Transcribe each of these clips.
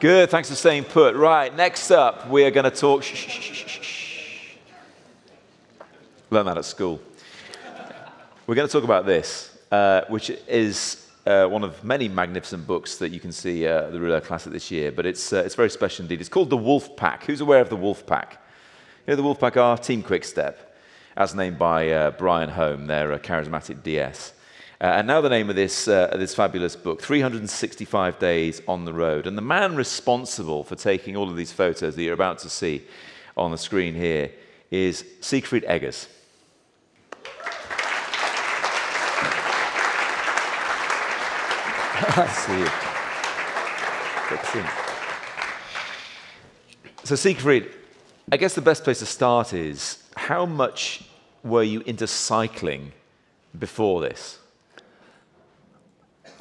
Good, thanks for staying put. Right, next up, we are going to talk... Learn that at school. We're going to talk about this, which is one of many magnificent books that you can see at the Rouleur Classic this year, but it's very special indeed. It's called The Wolf Pack. Who's aware of The Wolf Pack? You know, The Wolf Pack are Team Quick Step, as named by Brian Holm, their charismatic DS. And now the name of this fabulous book, 365 Days on the Road. And the man responsible for taking all of these photos that you're about to see on the screen here is Siegfried Eggers. See you. Excellent. So Siegfried, I guess the best place to start is, how much were you into cycling before this?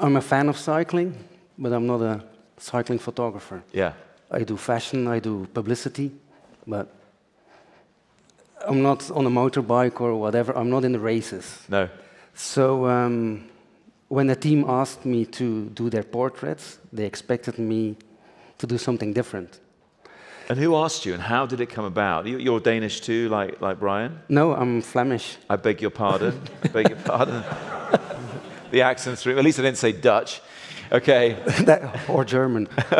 I'm a fan of cycling, but I'm not a cycling photographer. Yeah. I do fashion, I do publicity, but I'm not on a motorbike or whatever. I'm not in the races. No. So when the team asked me to do their portraits, they expected me to do something different. And who asked you, and how did it come about? You're Danish too, like Brian? No, I'm Flemish. I beg your pardon. I beg your pardon. The accents, at least I didn't say Dutch. Okay. Or German. Sorry,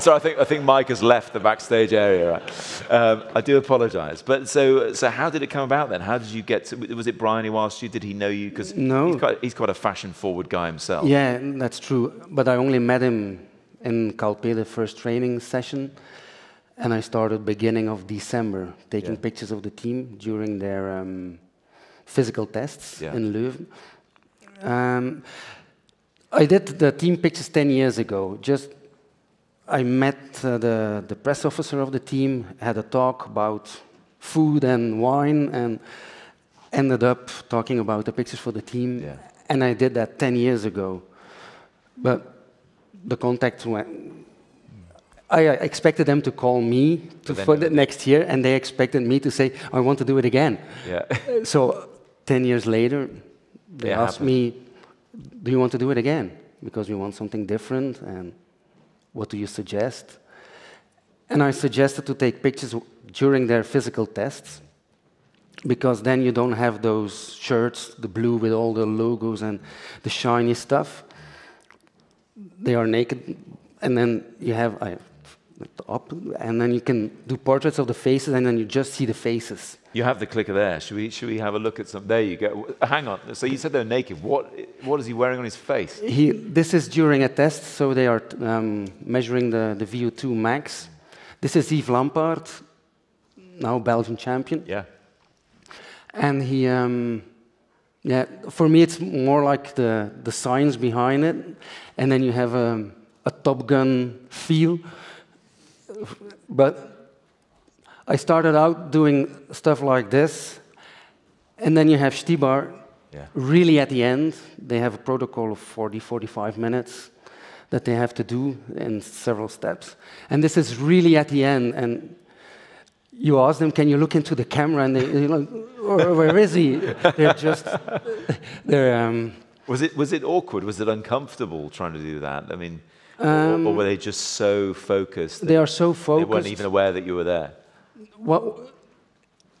I think Mike has left the backstage area. Right? I do apologise. But so how did it come about then? How did you get to, was it Brian who asked you? Did he know you? Because no. He's quite a fashion-forward guy himself. Yeah, that's true. But I only met him in Calpe, the first training session. And I started beginning of December, taking pictures of the team during their... physical tests in Leuven. I did the team pictures 10 years ago. Just I met the press officer of the team, had a talk about food and wine, and ended up talking about the pictures for the team. Yeah. And I did that 10 years ago. But the contact went... I expected them to call me for the next year, and they expected me to say, I want to do it again. Yeah. So 10 years later, they asked me, do you want to do it again? Because we want something different, and what do you suggest? And I suggested to take pictures during their physical tests, because then you don't have those shirts, the blue with all the logos and the shiny stuff. They are naked, and then you have... and then you can do portraits of the faces, and then you just see the faces. You have the clicker there. Should we have a look at some? There you go. Hang on. So you said they're naked. What is he wearing on his face? This is during a test, so they are measuring the VO2 max. This is Yves Lampaert, now Belgian champion. Yeah. And he, for me, it's more like the science behind it, and then you have a Top Gun feel. But I started out doing stuff like this, and then you have Štybar. Yeah. Really at the end, they have a protocol of 40, 45 minutes that they have to do in several steps. And this is really at the end, and you ask them, can you look into the camera? And they're like, oh, where is he? They're just... Was it awkward? Was it uncomfortable trying to do that? I mean... or were they just so focused? They are so focused. They weren't even aware that you were there. Well,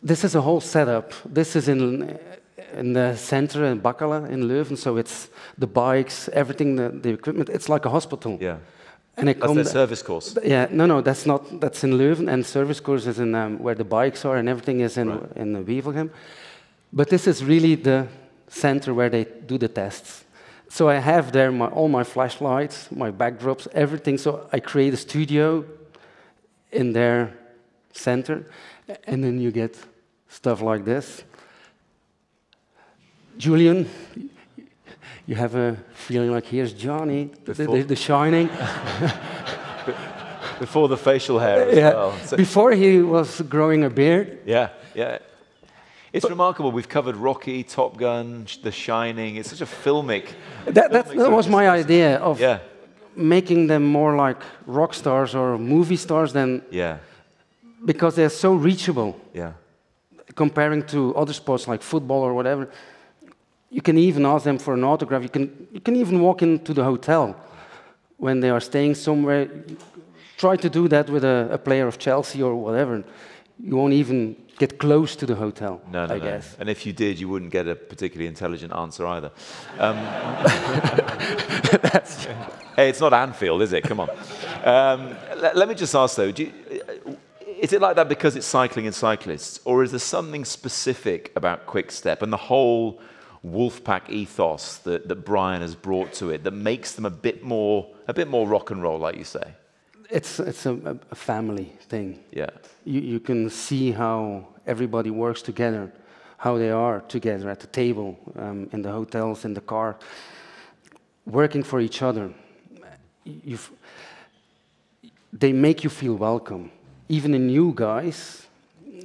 this is a whole setup. This is in the center in Bakkala in Leuven, so it's the bikes, everything, the equipment. It's like a hospital. Yeah. And that's their service course. Yeah. No, that's not. That's in Leuven, and service course is in where the bikes are, and everything is in Wevelgem. But this is really the center where they do the tests. So I have there all my flashlights, my backdrops, everything. So I create a studio in their center, and then you get stuff like this. Julien, you have a feeling like, here's Johnny, the Shining. Before the facial hair as well. So before he was growing a beard. Yeah, yeah. It's remarkable. We've covered Rocky, Top Gun, The Shining. It's such a filmic... That was my idea of making them more like rock stars or movie stars than... Yeah. Because they're so reachable. Yeah. Comparing to other sports like football or whatever, you can even ask them for an autograph. You can even walk into the hotel when they are staying somewhere, try to do that with a player of Chelsea or whatever. You won't even get close to the hotel, I guess. And if you did, you wouldn't get a particularly intelligent answer either. Hey, it's not Anfield, is it? Come on. Let me just ask, though, is it like that because it's cycling and cyclists, or is there something specific about Quick Step and the whole Wolfpack ethos that Brian has brought to it that makes them a bit more rock and roll, like you say? It's a family thing. Yeah. You can see how everybody works together, how they are together at the table, in the hotels, in the car, working for each other. They make you feel welcome. Even the new guys,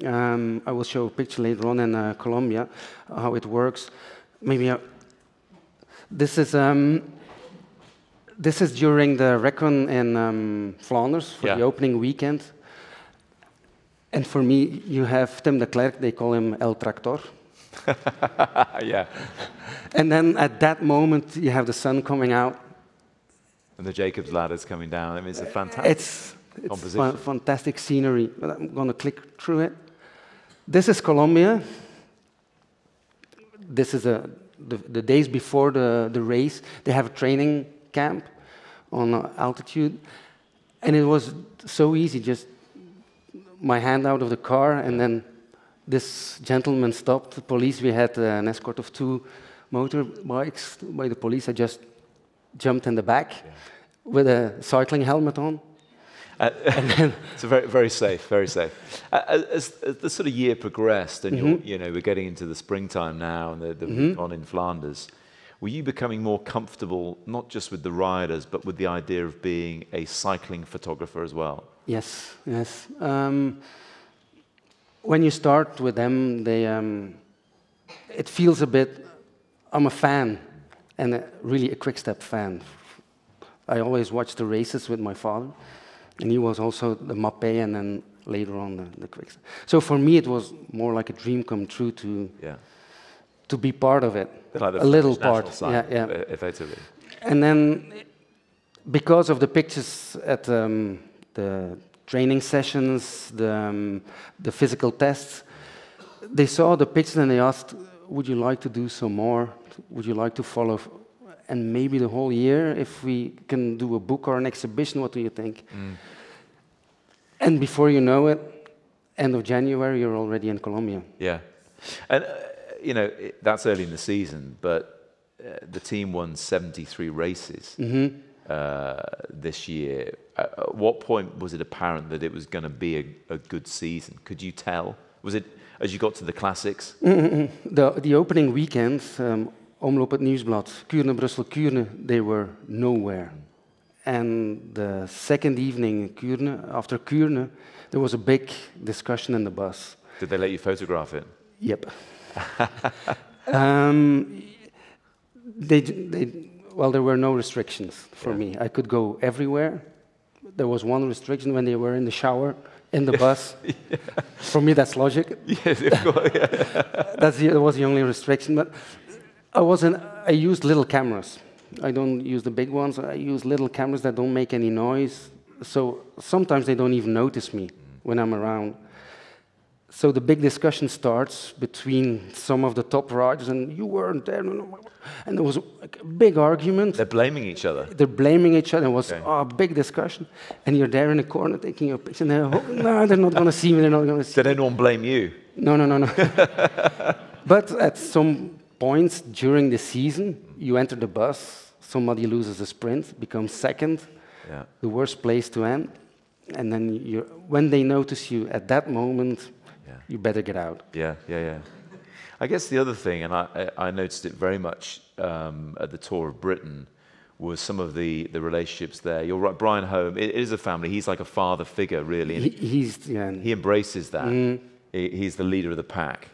I will show a picture later on in Colombia, how it works. Maybe this is during the Recon in Flanders for the opening weekend. And for me, you have Tim Declercq, they call him El Tractor. Yeah. And then at that moment, you have the sun coming out. And the Jacob's ladder is coming down. I mean, it's a fantastic composition. It's fantastic scenery. I'm going to click through it. This is Colombia. This is the days before the race. They have a training camp on altitude, and it was so easy, just my hand out of the car, and then this gentleman stopped the police. We had an escort of 2 motorbikes by the police. I just jumped in the back with a cycling helmet on. It's very, very safe, very safe. As the sort of year progressed, and we're getting into the springtime now, and the on in Flanders, were you becoming more comfortable, not just with the riders, but with the idea of being a cycling photographer as well? Yes, yes. When you start with them, it feels a bit, I'm a fan, and really a Quick Step fan. I always watched the races with my father, and he was also the Mappé, and then later on the Quick Step. So for me, it was more like a dream come true to be part of it, like a little part, effectively. And then, because of the pictures at the training sessions, the physical tests, they saw the pictures and they asked, would you like to do some more? Would you like to follow? And maybe the whole year, if we can do a book or an exhibition, what do you think? Mm. And before you know it, end of January, you're already in Colombia. Yeah. And, you know, that's early in the season, but the team won 73 races this year. At what point was it apparent that it was going to be a good season? Could you tell? Was it as you got to the classics? The opening weekend, Omloop Het Nieuwsblad, Kurne-Brussel-Kurne, they were nowhere. And the second evening, after Kurne, there was a big discussion in the bus. Did they let you photograph it? Yep. There were no restrictions for me. I could go everywhere. There was one restriction when they were in the shower, in the bus. Yeah. For me, that's logic. Yes, of course. Yeah. That was the only restriction. But I used little cameras. I don't use the big ones. I use little cameras that don't make any noise. So sometimes they don't even notice me when I'm around. So the big discussion starts between some of the top riders, and you weren't there, and there was a big argument. They're blaming each other. It was a big discussion, and you're there in the corner taking your picture, and no, they're not going to see me, Did anyone blame you? No. But at some points during the season, you enter the bus, somebody loses a sprint, becomes second, the worst place to end, and then when they notice you at that moment, you better get out. Yeah. I guess the other thing, and I noticed it very much at the Tour of Britain, was some of the relationships there. You're right, Brian Holm, it is a family. He's like a father figure, really. And he embraces that. He's the leader of the pack.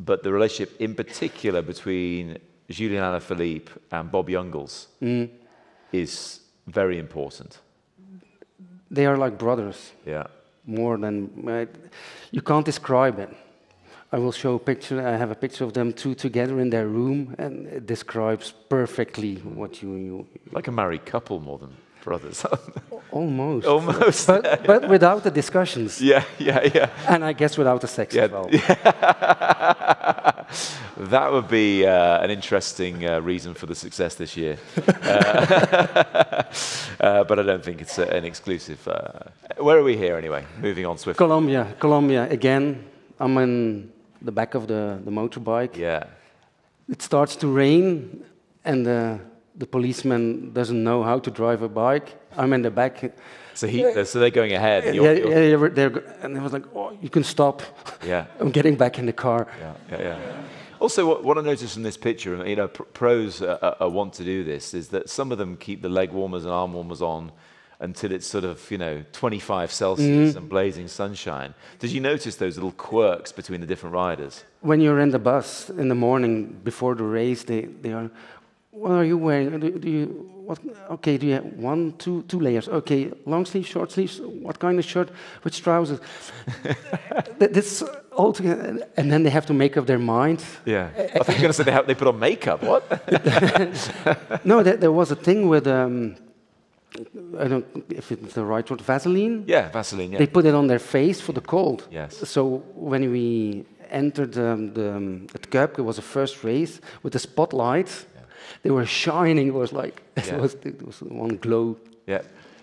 But the relationship in particular between Julien Alaphilippe and Bob Jungels is very important. They are like brothers. Yeah. More than, you can't describe it. I will show a picture. I have a picture of them two together in their room, and it describes perfectly what you... Like a married couple more than... brothers. Almost. Almost. But without the discussions. Yeah, yeah, yeah. And I guess without the sex as well. Yeah. That would be an interesting reason for the success this year. But I don't think it's an exclusive. Where are we here anyway? Moving on swiftly. Colombia. Colombia again. I'm in the back of the motorbike. Yeah. It starts to rain, and the policeman doesn't know how to drive a bike. I'm in the back. So they're going ahead. And and it was like, oh, you can stop. Yeah. I'm getting back in the car. Yeah, yeah, yeah. Also, what I noticed from this picture, you know, pros want to do this, is that some of them keep the leg warmers and arm warmers on until it's sort of, you know, 25 Celsius and blazing sunshine. Did you notice those little quirks between the different riders? When you're in the bus in the morning before the race, they are, what are you wearing? Do you have two layers? Okay, long sleeves, short sleeves, what kind of shirt, which trousers? This all together, and then they have to make up their mind. Yeah, I think you're going to say they put on makeup, what? No, there was a thing with... I don't know if it's the right word, Vaseline? Yeah, Vaseline, yeah. They put it on their face for the cold. Yes. So when we entered at Kuip, it was the first race with the spotlights. Yeah. They were shining, it was like, it was one glow. Yeah.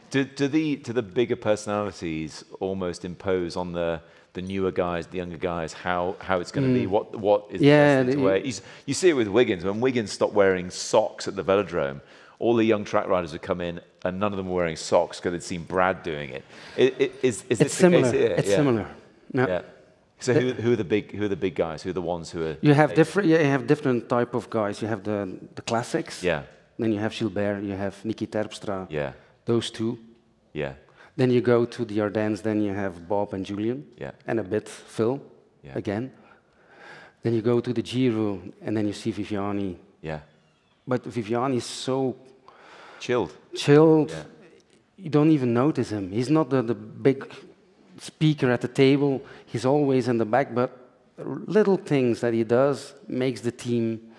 Do the bigger personalities almost impose on the newer guys, the younger guys, how it's going to be, what is the best thing to wear? You see it with Wiggins. When Wiggins stopped wearing socks at the velodrome, all the young track riders would come in, and none of them were wearing socks because they'd seen Brad doing it. It's similar. No. Yeah. So who are the big guys? Who are the ones who are? You have different type of guys. You have the classics. Yeah. Then you have Gilbert. You have Niki Terpstra. Yeah. Those two. Yeah. Then you go to the Ardennes. Then you have Bob and Julien. Yeah. And a bit Phil. Yeah. Again. Then you go to the Giro, and then you see Viviani. Yeah. But Viviani is so chilled. Yeah. You don't even notice him. He's not the big speaker at the table. He's always in the back, but little things that he does makes the team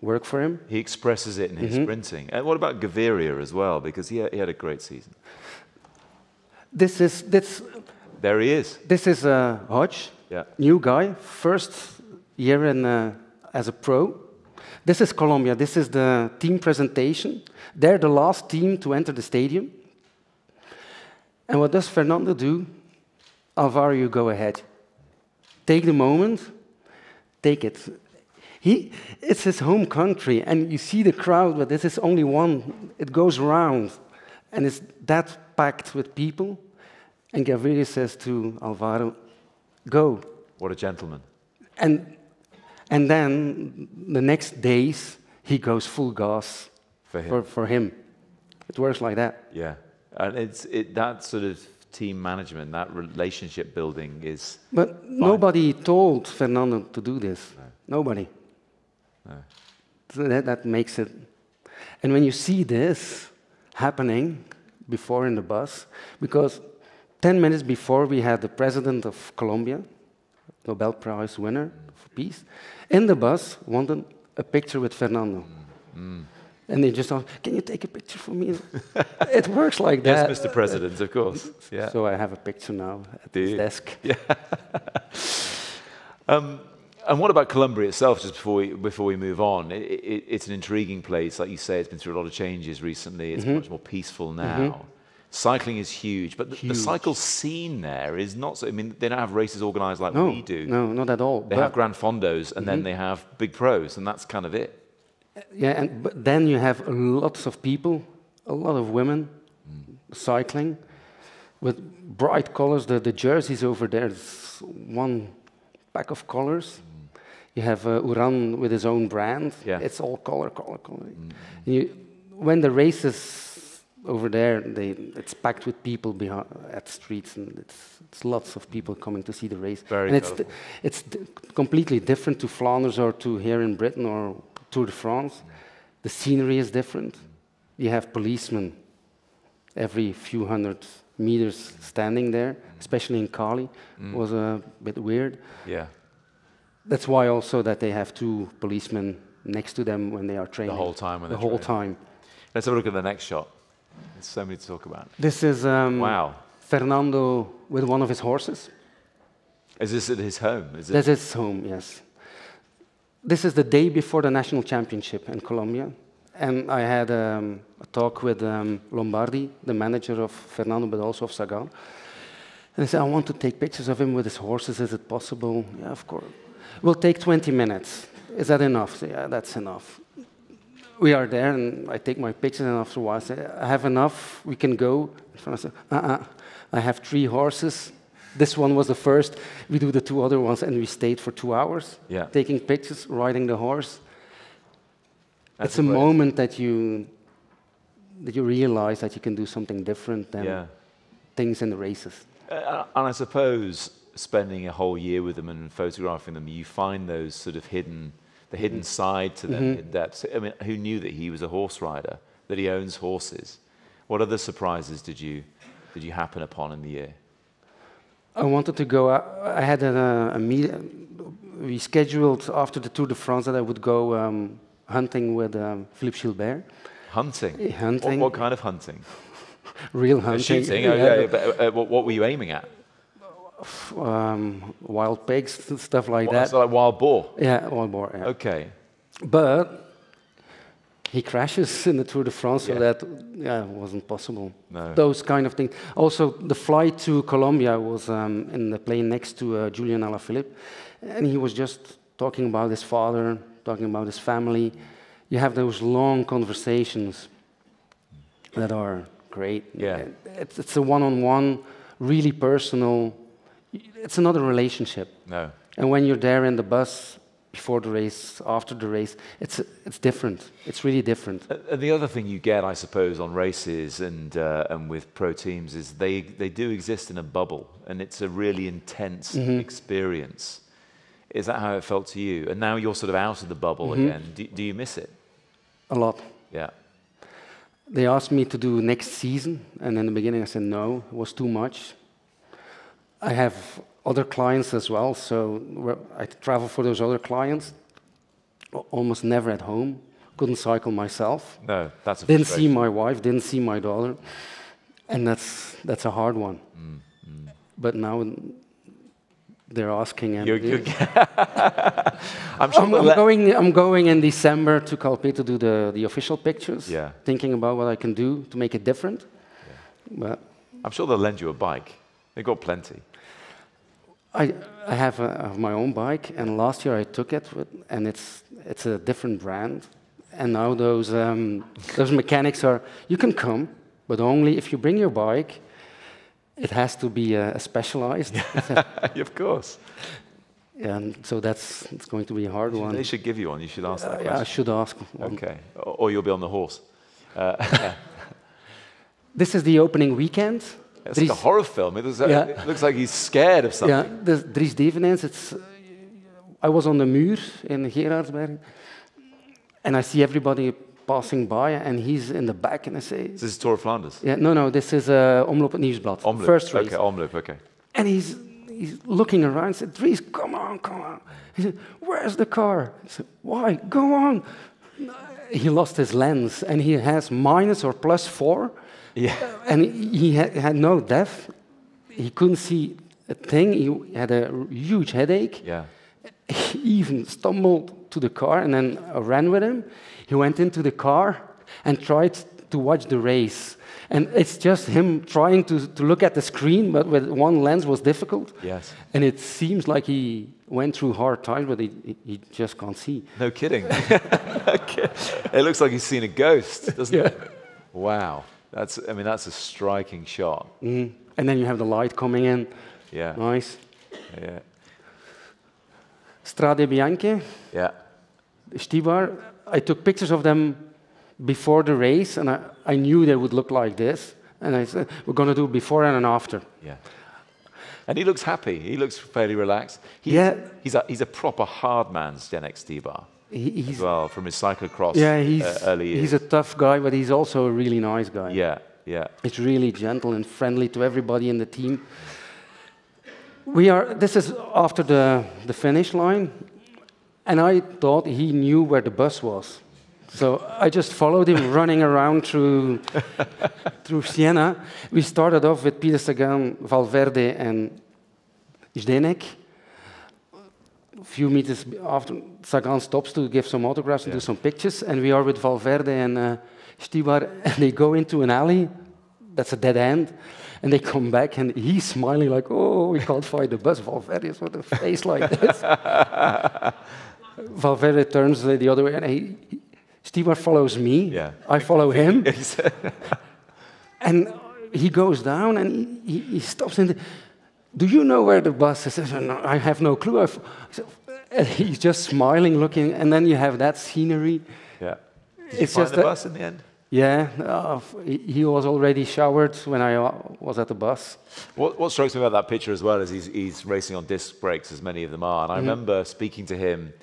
work for him. He expresses it in his sprinting. And what about Gaviria as well? Because he had a great season. There he is. This is Hodge, new guy, first year as a pro. This is Colombia. This is the team presentation. They're the last team to enter the stadium. And what does Fernando do? Alvaro, you go ahead. Take the moment. Take it. It's his home country, and you see the crowd, but this is only one. It goes round, and it's that packed with people. And Gaviria says to Alvaro, go. What a gentleman. And then the next days he goes full gas for him. It works like that. Yeah, and it's that sort of team management, that relationship building is. But nobody told Fernando to do this. No. Nobody. No. So that makes it. And when you see this happening before in the bus, because 10 minutes before we had the president of Colombia, Nobel Prize winner for peace, in the bus wanted a picture with Fernando. And they just asked, can you take a picture for me? It works like that. Yes, Mr. President, of course. Yeah. So I have a picture now at his desk. Yeah. And what about Colombia itself, just before we move on? It's an intriguing place. Like you say, it's been through a lot of changes recently. It's much more peaceful now. Cycling is huge, but the cycle scene there is not so... I mean, they don't have races organised like we do. No, not at all. They have Gran Fondos, and then they have big pros, and that's kind of it. Yeah, but then you have lots of people, a lot of women cycling, with bright colours. The jerseys over there, it's one pack of colours. You have Uran with his own brand. Yeah. It's all colour, colour, colour. When the races... Over there, it's packed with people at streets, and it's lots of people coming to see the race. It's completely different to Flanders or to here in Britain or Tour de France. The scenery is different. You have policemen every few hundred meters standing there, especially in Cali. Was a bit weird. Yeah. That's why also that they have two policemen next to them when they are training. The whole time. Let's have a look at the next shot. There's so many to talk about. This is Fernando with one of his horses. Is this at his home? Is it? This is his home, yes. This is the day before the national championship in Colombia. And I had a talk with Lombardi, the manager of Fernando, but also of Sagan. And I said, I want to take pictures of him with his horses. Is it possible? Yeah, of course. We'll take 20 minutes. Is that enough? So, yeah, that's enough. We are there, and I take my pictures, and after a while I say, I have enough, we can go. And I said, I have 3 horses. This one was the first. We do the 2 other ones, and we stayed for 2 hours, taking pictures, riding the horse. That's it's a moment that you realize that you can do something different than things in the races. And I suppose spending a whole year with them and photographing them, you find those sort of hidden, the hidden side to them, hidden depths. I mean, who knew that he was a horse rider, that he owns horses? What other surprises did you happen upon in the year? I wanted to go. I had a meeting. We scheduled after the Tour de France that I would go hunting with Philippe Gilbert. Hunting? Hunting. What kind of hunting? Real hunting. Shooting? Yeah. Okay. But, what were you aiming at? Wild pigs and stuff like that. So like wild boar? Yeah, wild boar. Yeah. Okay. But he crashes in the Tour de France, so that wasn't possible. No. Those kind of things. Also, the flight to Colombia was in the plane next to Julien Alaphilippe, and he was just talking about his father, talking about his family. You have those long conversations that are great. Yeah. It's a one-on-one, really personal. It's another relationship. No. And when you're there in the bus, before the race, after the race, it's different. It's really different. And the other thing you get, I suppose, on races and with pro teams is they do exist in a bubble, and it's a really intense experience. Is that how it felt to you? And now you're sort of out of the bubble again. Do you miss it? A lot. Yeah. They asked me to do next season, and in the beginning I said no, it was too much. I have other clients as well, so I travel for those other clients. Almost never at home. Couldn't cycle myself. No, that's a frustration. Didn't see my wife, didn't see my daughter. And that's a hard one. But now they're asking him. I'm sure I'm going in December to Calpe to do the official pictures, thinking about what I can do to make it different. Yeah. But I'm sure they'll lend you a bike. They've got plenty. I have my own bike, and last year I took it, and it's a different brand. And now those mechanics are, you can come, but only if you bring your bike. It has to be specialized. Of course. And so it's going to be a hard one. They should give you one. You should ask that question. I should ask one. Okay. Or you'll be on the horse. This is the opening weekend. It's like a horror film. It looks like he's scared of something. Yeah, there's Dries Devriendt. I was on the Muur in Gerardsberg, and I see everybody passing by, and he's in the back, and I say... This is Tour of Flanders? Yeah, no, this is Omloop Het Nieuwsblad, first race. Okay, Omloop, okay. And he's looking around and said, Dries, come on. He said, where's the car? I said, why? Go on. He lost his lens, and he has minus or plus 4. Yeah. And he had no deaf. He couldn't see a thing. He had a huge headache. Yeah. He even stumbled to the car, and then I ran with him. He went into the car and tried to watch the race. And it's just him trying to look at the screen, but with one lens was difficult. Yes. And it seems like he went through hard times, but he just can't see. No kidding. It looks like he's seen a ghost, doesn't it? Wow. That's a striking shot. And then you have the light coming in. Yeah. Nice. Yeah. Strade Bianche. Yeah. Štybar. I took pictures of them before the race, and I knew they would look like this. And I said, we're going to do before and after. Yeah. And he looks happy. He looks fairly relaxed. He's a proper hard man, Zdeněk Štybar. He's as well from his cyclocross early years. He's a tough guy, but he's also a really nice guy. Yeah, yeah. He's really gentle and friendly to everybody in the team. This is after the finish line, and I thought he knew where the bus was. So I just followed him running around through Siena. We started off with Peter Sagan, Valverde and Zdeněk. A few meters after, Sagan stops to give some autographs and do some pictures, and we are with Valverde and Štybar, and they go into an alley that's a dead end, and they come back, and he's smiling like, oh, we can't find the bus. Valverde is with a face like this. Valverde turns the other way, and Štybar follows me. Yeah. I follow him. And he goes down, and he stops in the... Do you know where the bus is? I have no clue. He's just smiling, looking, and then you have that scenery. Yeah. Did you find the bus in the end? Yeah. He was already showered when I was at the bus. What strikes me about that picture as well is he's racing on disc brakes, as many of them are. And I remember speaking to him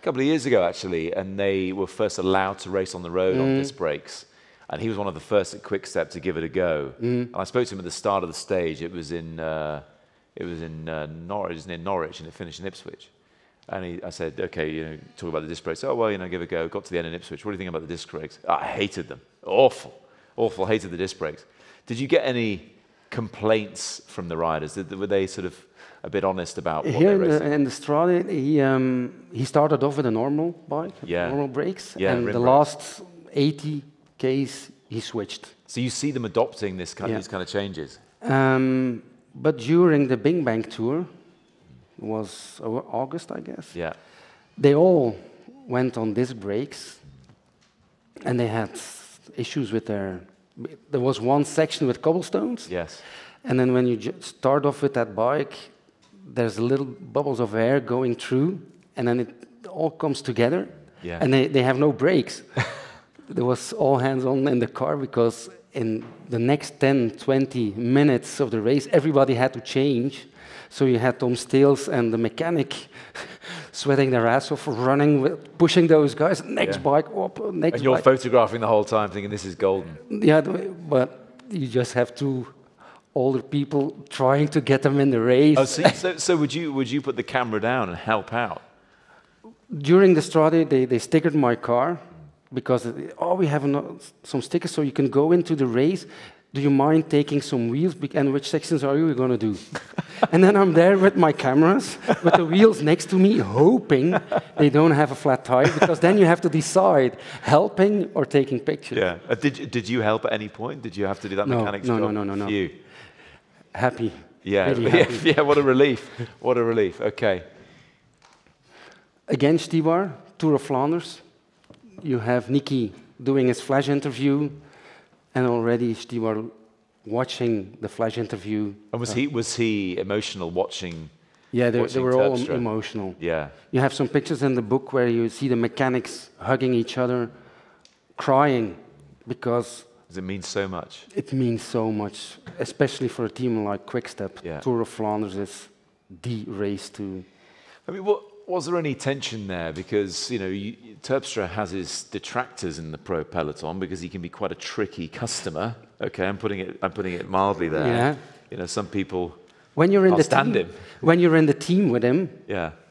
a couple of years ago, actually, and they were first allowed to race on the road on disc brakes. And he was one of the first at Quick Step to give it a go. And I spoke to him at the start of the stage. It was in... It was near Norwich, and it finished in Ipswich. And I said, okay, you know, talk about the disc brakes. Oh, well, you know, give it a go. Got to the end in Ipswich. What do you think about the disc brakes? I hated them. Awful, hated the disc brakes. Did you get any complaints from the riders? Were they sort of a bit honest about what they raced? Here in the Strade, he started off with a normal bike, normal brakes. Yeah, and the last 80 Ks, he switched. So you see them adopting this kind of, these kind of changes? But during the Bing Bang Tour, it was August, I guess, they all went on disc brakes, and they had issues with their... There was one section with cobblestones, and then when you start off with that bike, there's little bubbles of air going through, and then it all comes together, and they have no brakes. There was all hands on in the car, because in the next 10, 20 minutes of the race, everybody had to change. So you had Tom Steels and the mechanic sweating their ass off, running, pushing those guys, next bike up, next bike. And you're photographing the whole time thinking, this is golden. Yeah, but you just have two older people trying to get them in the race. Oh, so would you put the camera down and help out? During the Strade, they stickered my car. Because, we have some stickers, so you can go into the race. Do you mind taking some wheels? And which sections are you going to do? And then I'm there with my cameras, with the wheels next to me, hoping they don't have a flat tire, because then you have to decide, helping or taking pictures. Yeah. Did you help at any point? Did you have to do that mechanics job? No. You? Happy. Yeah. Really happy. Yeah, what a relief. What a relief. Okay. Again, Štybar, Tour of Flanders. You have Niki doing his flash interview, and already Štybar watching the flash interview. And was he emotional watching? Yeah, they were all emotional. Yeah. You have some pictures in the book where you see the mechanics hugging each other, crying, because it means so much. It means so much, especially for a team like Quick Step. Yeah. Tour of Flanders is the race to... I mean, was there any tension there? Because, you know, Terpstra has his detractors in the pro peloton because he can be quite a tricky customer. Okay, I'm putting it mildly there. Yeah. You know, some people can't stand him. When you're in the team with him,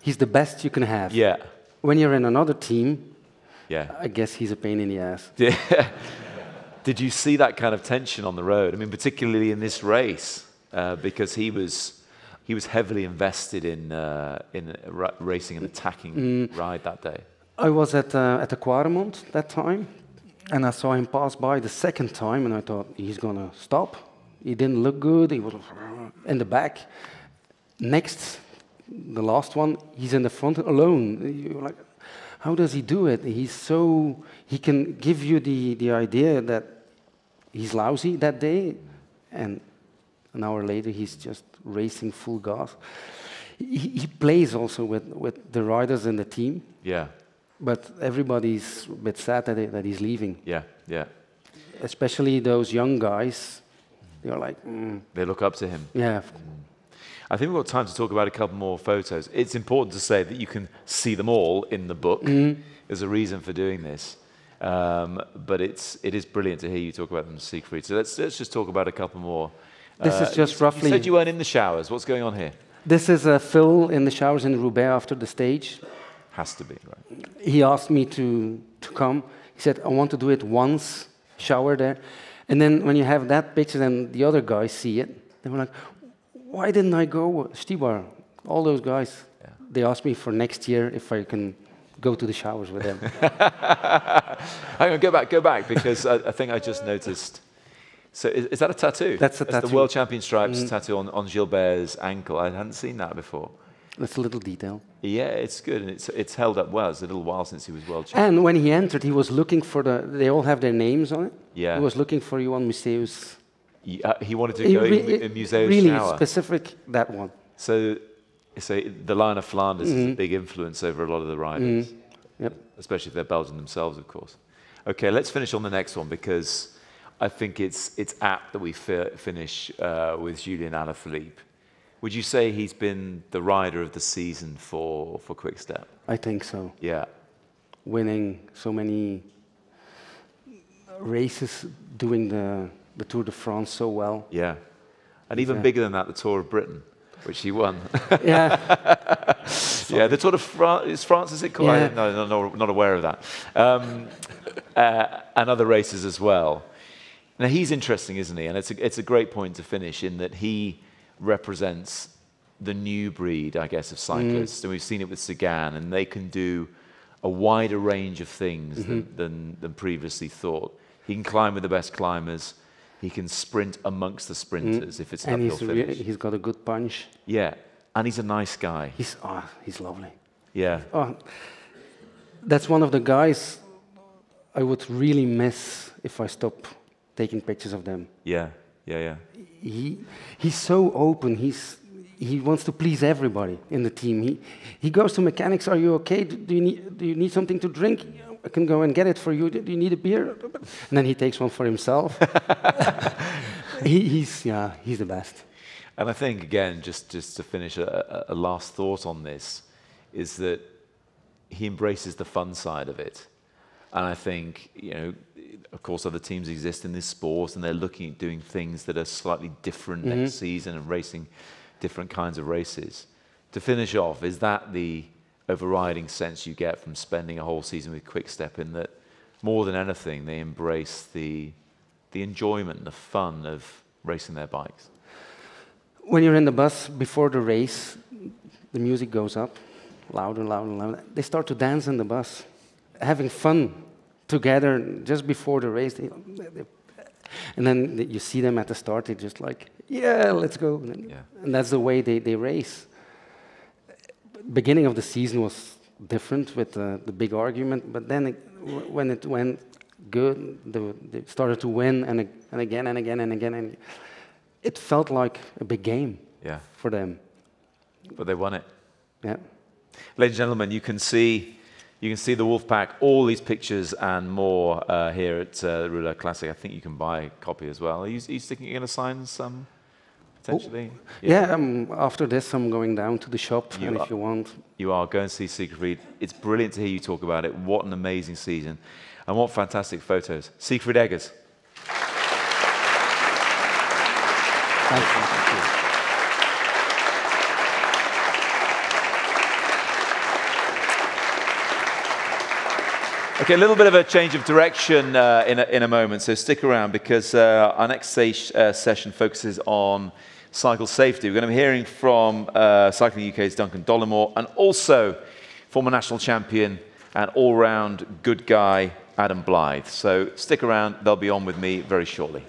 he's the best you can have. Yeah. When you're in another team, I guess he's a pain in the ass. Yeah. Did you see that kind of tension on the road? I mean, particularly in this race, because he was heavily invested in racing and attacking ride that day. I was at the Kwaremont that time, and I saw him pass by the second time, and I thought, he's going to stop. He didn't look good. He was in the back. Next, the last one, he's in the front alone. You're like, how does he do it? He can give you the idea that he's lousy that day, and an hour later, he's just racing full gas. He plays also with the riders and the team. Yeah. But everybody's a bit sad that he's leaving. Yeah, yeah. Especially those young guys. They're like... They look up to him. Yeah. I think we've got time to talk about a couple more photos. It's important to say that you can see them all in the book. There's a reason for doing this. But it is brilliant to hear you talk about them, Siegfried. So let's just talk about a couple more. This is just roughly... You said you weren't in the showers. What's going on here? This is Phil in the showers in Roubaix after the stage. Has to be, right? He asked me to come. He said, I want to do it once, shower there. And then when you have that picture, then the other guys see it. They were like, why didn't I go, Štybar? All those guys, yeah. They asked me for next year if I can go to the showers with them. Hang on, go back, because I think I just noticed. So is that a tattoo? That's a tattoo. That's the World Champion Stripes tattoo on Gilbert's ankle. I hadn't seen that before. That's a little detail. Yeah, it's good, and it's held up well. It's a little while since he was world champion. And when he entered, he was looking for they all have their names on it. Yeah. He was looking for you on Museus. He wanted to go in Museus really shower. Really specific, that one. So the Lion of Flanders is a big influence over a lot of the riders. Yep. Especially if they're Belgian themselves, of course. Okay, let's finish on the next one, because I think it's apt that we finish with Julien Alaphilippe. Would you say he's been the rider of the season for Quick Step? I think so. Yeah. Winning so many races, doing the Tour de France so well. Yeah. And even bigger than that, the Tour of Britain, which he won. Yeah. Yeah, the Tour of France, is it called? Yeah. No, not aware of that. And other races as well. Now, he's interesting, isn't he? And it's a great point to finish in that he represents the new breed, I guess, of cyclists. And we've seen it with Sagan, and they can do a wider range of things than previously thought. He can climb with the best climbers. He can sprint amongst the sprinters if it's an uphill finish. He's got a good punch. Yeah, and he's a nice guy. He's lovely. Yeah. Oh, that's one of the guys I would really miss if I stop taking pictures of them. Yeah. He's so open. He wants to please everybody in the team. He goes to mechanics. Are you okay? Do you need something to drink? I can go and get it for you. Do you need a beer? And then he takes one for himself. he's the best. And I think, again, just to finish, a last thought on this is that he embraces the fun side of it. And I think, you know, of course, other teams exist in this sport, and they're looking at doing things that are slightly different next season and racing different kinds of races. To finish off, is that the overriding sense you get from spending a whole season with Quick Step, in that more than anything, they embrace the enjoyment and the fun of racing their bikes? When you're in the bus before the race, the music goes up louder and louder and louder. They start to dance in the bus, having fun together just before the race. And then you see them at the start, they're just like, yeah, let's go. And that's the way they race. Beginning of the season was different with the big argument, but then when it went good, they started to win and again and again and again. And it felt like a big game for them. But they won it. Yeah. Ladies and gentlemen, you can see the Wolf Pack, all these pictures and more here at the Rouleur Classic. I think you can buy a copy as well. Are you thinking you're going to sign some, potentially? Oh, yeah, after this, I'm going down to the shop, and if you want. You are. Go and see Siegfried. It's brilliant to hear you talk about it. What an amazing season. And what fantastic photos. Siegfried Eggers. Thank you. Okay, a little bit of a change of direction in a moment, so stick around, because our next session focuses on cycle safety. We're going to be hearing from Cycling UK's Duncan Dollimore, and also former national champion and all-round good guy Adam Blythe. So stick around, they'll be on with me very shortly.